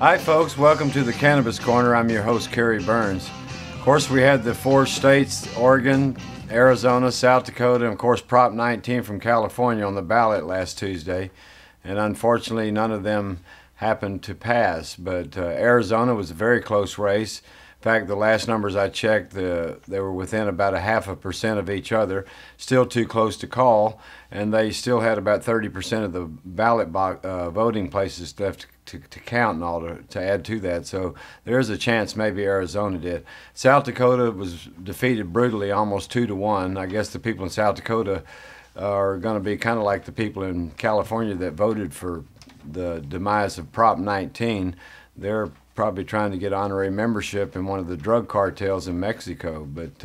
Hi folks, welcome to the Cannabis Corner. I'm your host, Kerry Burns. Of course, we had the four states, Oregon, Arizona, South Dakota, and of course Prop 19 from California on the ballot last Tuesday. And unfortunately, none of them happened to pass. But Arizona was a very close race. In fact, the last numbers I checked, they were within about 0.5% of each other, still too close to call. And they still had about 30% of the ballot box, voting places left to count and all to add to that. So there's a chance maybe Arizona did. South Dakota was defeated brutally, almost 2-1. I guess the people in South Dakota are going to be kind of like the people in California that voted for the demise of Prop 19. They're probably trying to get honorary membership in one of the drug cartels in Mexico. But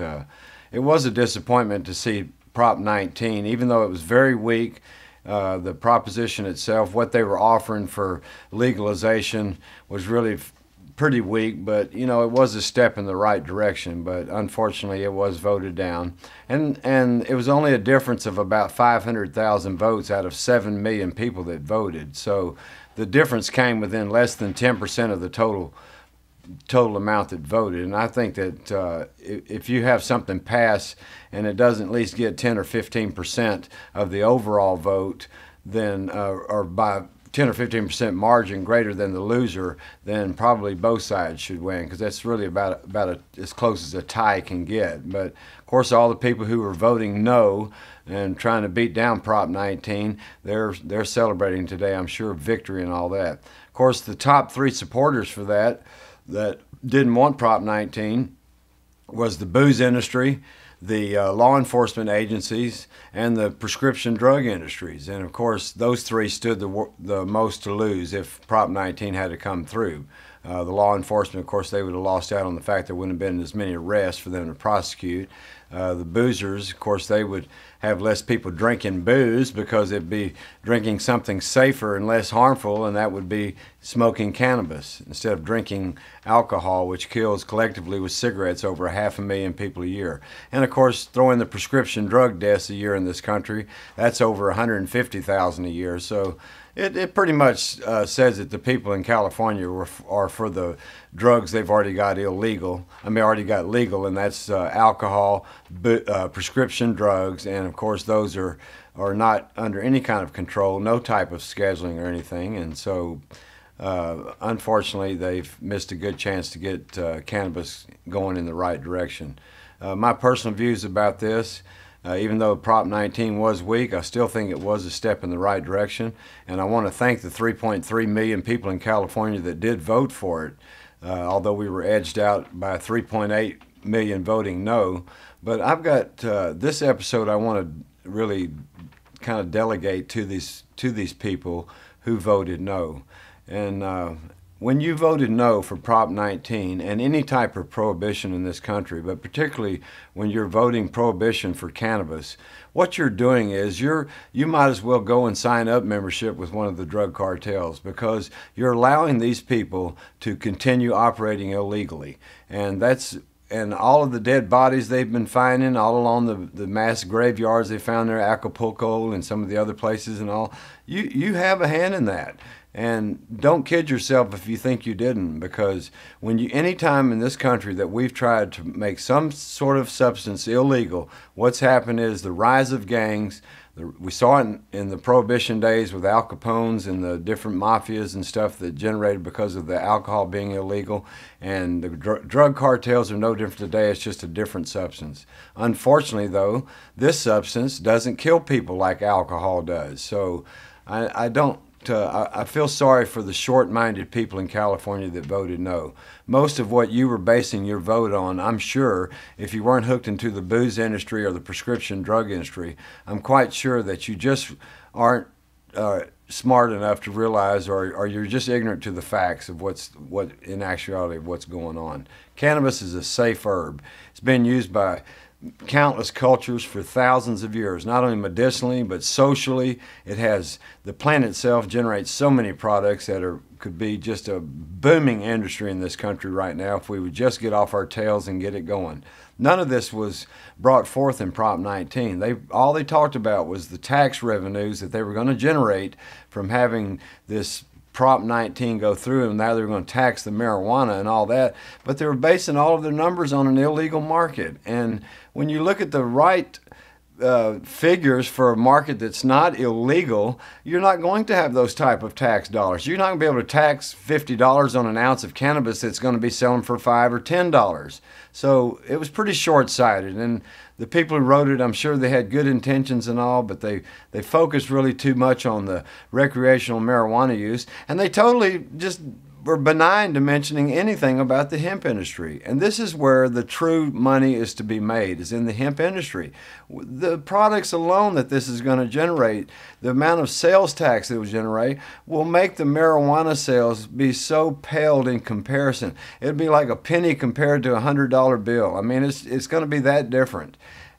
it was a disappointment to see Prop 19, even though it was very weak. The proposition itself, what they were offering for legalization, was really pretty weak, but you know, it was a step in the right direction. But unfortunately, it was voted down, and it was only a difference of about 500,000 votes out of 7 million people that voted. So the difference came within less than 10% of the total amount that voted. And I think that if you have something pass and it doesn't at least get 10 or 15% of the overall vote, then or by 10 or 15% margin greater than the loser, then probably both sides should win, because that's really about as close as a tie can get. But of course, all the people who were voting no and trying to beat down Prop 19, they're celebrating today, I'm sure, victory and all that. Of course, the top three supporters for that didn't want Prop 19 was the booze industry, the law enforcement agencies, and the prescription drug industries. And of course, those three stood the most to lose if Prop 19 had to come through. The law enforcement, of course, they would have lost out on the fact there wouldn't have been as many arrests for them to prosecute. The boozers, of course, they would have less people drinking booze because it'd be drinking something safer and less harmful, and that would be smoking cannabis instead of drinking alcohol, which kills collectively with cigarettes over 500,000 people a year. And of course, throwing the prescription drug deaths a year in this country, that's over 150,000 a year. So it pretty much says that the people in California are for the drugs they've already got legal, and that's alcohol, prescription drugs, and of course those are not under any kind of control, no type of scheduling or anything. And so unfortunately, they've missed a good chance to get cannabis going in the right direction. My personal views about this, even though Prop 19 was weak, I still think it was a step in the right direction. And I want to thank the 3.3 million people in California that did vote for it, although we were edged out by 3.8 million voting no. But I've got this episode I want to really kind of delegate to these people who voted no. And when you voted no for Prop 19 and any type of prohibition in this country, but particularly when you're voting prohibition for cannabis, what you're doing is you might as well go and sign up membership with one of the drug cartels, because you're allowing these people to continue operating illegally. And all of the dead bodies they've been finding all along the mass graveyards they found there, Acapulco and some of the other places and all, you have a hand in that. And don't kid yourself if you think you didn't, because any time in this country that we've tried to make some sort of substance illegal, what's happened is the rise of gangs. We saw it in the Prohibition days with Al Capone's and the different mafias and stuff that generated because of the alcohol being illegal. And the drug cartels are no different today. It's just a different substance. Unfortunately, though, this substance doesn't kill people like alcohol does. So I feel sorry for the short-minded people in California that voted no. Most of what you were basing your vote on, I'm sure, if you weren't hooked into the booze industry or the prescription drug industry, I'm quite sure that you just aren't smart enough to realize, or you're just ignorant to the facts of what in actuality of what's going on. Cannabis is a safe herb. It's been used by countless cultures for thousands of years, not only medicinally but socially. It has, the plant itself generates so many products that could be just a booming industry in this country right now if we would just get off our tails and get it going. None of this was brought forth in Prop 19. All they talked about was the tax revenues that they were going to generate from having this Prop 19 go through, and now they're going to tax the marijuana and all that. But they were basing all of their numbers on an illegal market. And when you look at the right figures for a market that's not illegal, you're not going to have those type of tax dollars. You're not going to be able to tax $50 on an ounce of cannabis that's going to be selling for $5 or $10. So it was pretty short-sighted, and the people who wrote it, I'm sure they had good intentions and all, but they focused really too much on the recreational marijuana use, and they totally just were benign to mentioning anything about the hemp industry. And this is where the true money is to be made, is in the hemp industry. The products alone that this is going to generate, the amount of sales tax it will generate, will make the marijuana sales be so paled in comparison. It'd be like a penny compared to $100 bill. I mean, it's going to be that different.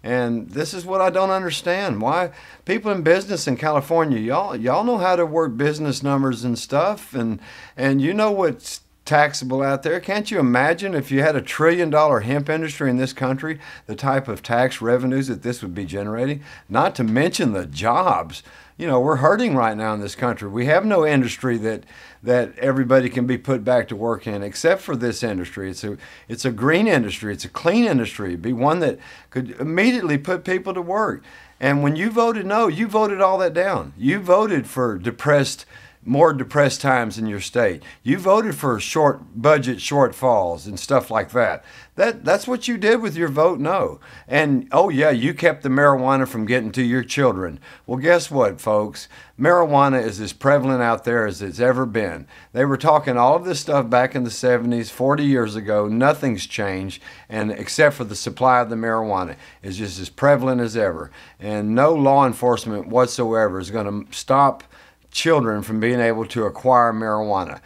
And this is what I don't understand. Why people in business in California, y'all know how to work business numbers and stuff, and you know what's taxable out there. Can't you imagine if you had $1 trillion hemp industry in this country, the type of tax revenues that this would be generating? Not to mention the jobs. You know, we're hurting right now in this country. We have no industry that everybody can be put back to work in, except for this industry. It's a green industry. It's a clean industry. It'd be one that could immediately put people to work. And when you voted no, you voted all that down. You voted for more depressed times in your state. You voted for short budget shortfalls and stuff like that. That's what you did with your vote no. And oh yeah, you kept the marijuana from getting to your children. Well, guess what, folks? Marijuana is as prevalent out there as it's ever been. They were talking all of this stuff back in the 70s, 40 years ago. Nothing's changed, and except for the supply of the marijuana is just as prevalent as ever. And no law enforcement whatsoever is going to stop children from being able to acquire marijuana.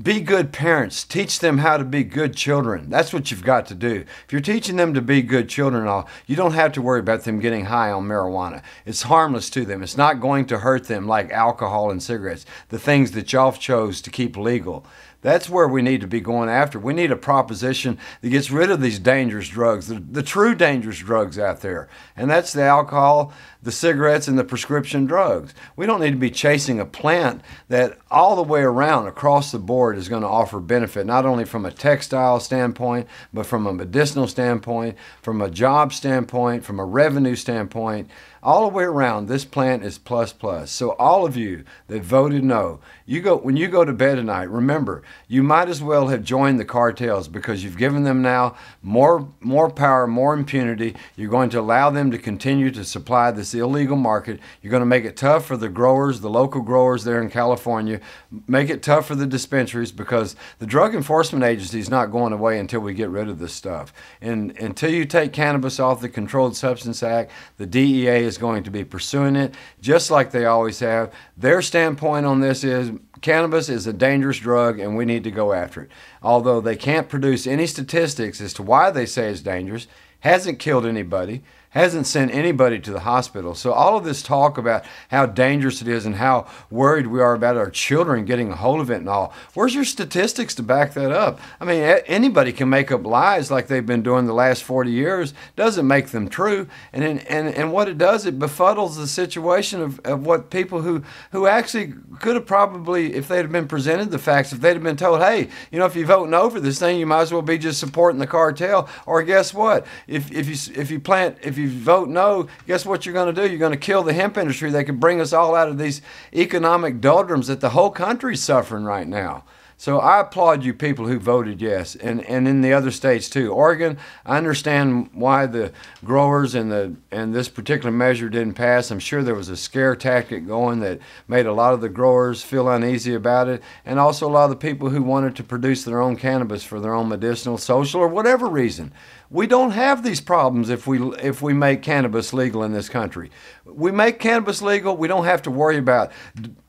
Be good parents. Teach them how to be good children. That's what you've got to do. If you're teaching them to be good children and all, you don't have to worry about them getting high on marijuana. It's harmless to them. It's not going to hurt them like alcohol and cigarettes, the things that y'all chose to keep legal. That's where we need to be going after. We need a proposition that gets rid of these dangerous drugs, the true dangerous drugs out there. And that's the alcohol, the cigarettes, and the prescription drugs. We don't need to be chasing a plant that all the way around, across the board, is going to offer benefit, not only from a textile standpoint, but from a medicinal standpoint, from a job standpoint, from a revenue standpoint. All the way around, this plant is plus plus. So all of you that voted no, when you go to bed at night, remember, you might as well have joined the cartels, because you've given them now more power, more impunity. You're going to allow them to continue to supply this illegal market. You're going to make it tough for the growers, the local growers there in California. Make it tough for the dispensaries, because the Drug Enforcement Agency is not going away until we get rid of this stuff. And until you take cannabis off the Controlled Substance Act, the DEA is going to be pursuing it, just like they always have. Their standpoint on this is cannabis is a dangerous drug and we need to go after it. Although they can't produce any statistics as to why they say it's dangerous, hasn't killed anybody, hasn't sent anybody to the hospital. So all of this talk about how dangerous it is and how worried we are about our children getting a hold of it and all, where's your statistics to back that up? I mean, anybody can make up lies like they've been doing the last 40 years. Doesn't make them true. And what it does, it befuddles the situation of what people who actually could have probably, if they'd have been presented the facts, if they'd have been told, hey, you know, if you're voting over this thing, you might as well be just supporting the cartel. Or guess what? If you vote no, guess what you're going to do? You're going to kill the hemp industry. They could bring us all out of these economic doldrums that the whole country's suffering right now. So I applaud you people who voted yes, and in the other states too. Oregon, I understand why the growers and this particular measure didn't pass. I'm sure there was a scare tactic going that made a lot of the growers feel uneasy about it, and also a lot of the people who wanted to produce their own cannabis for their own medicinal, social, or whatever reason. We don't have these problems if we make cannabis legal in this country. We make cannabis legal, we don't have to worry about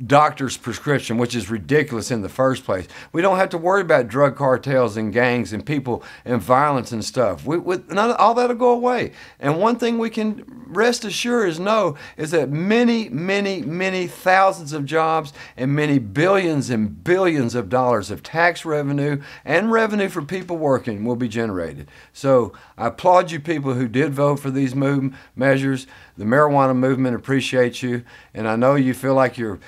doctor's prescription, which is ridiculous in the first place. We don't have to worry about drug cartels and gangs and people and violence and stuff. All that'll go away. And one thing we can rest assured is that many, many, many thousands of jobs and many billions and billions of dollars of tax revenue and revenue for people working will be generated. So I applaud you people who did vote for these measures. The marijuana movement appreciates you, and I know you feel like you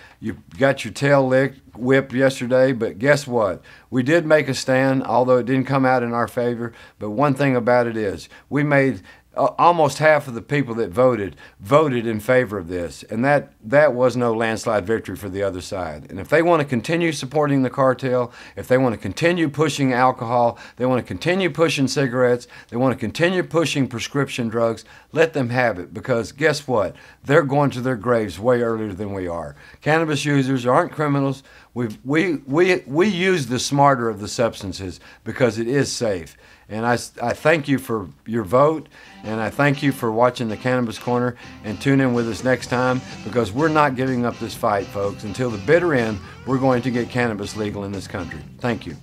got your tail licked whipped yesterday, but guess what? We did make a stand, although it didn't come out in our favor. But one thing about it is, we made almost half of the people that voted in favor of this, and that was no landslide victory for the other side. And if they want to continue supporting the cartel, if they want to continue pushing alcohol, they want to continue pushing cigarettes, they want to continue pushing prescription drugs, let them have it, because guess what? They're going to their graves way earlier than we are. Cannabis users aren't criminals. We use the smarter of the substances because it is safe. And I thank you for your vote, and I thank you for watching the Cannabis Corner, and tune in with us next time, because we're not giving up this fight, folks. Until the bitter end, we're going to get cannabis legal in this country. Thank you.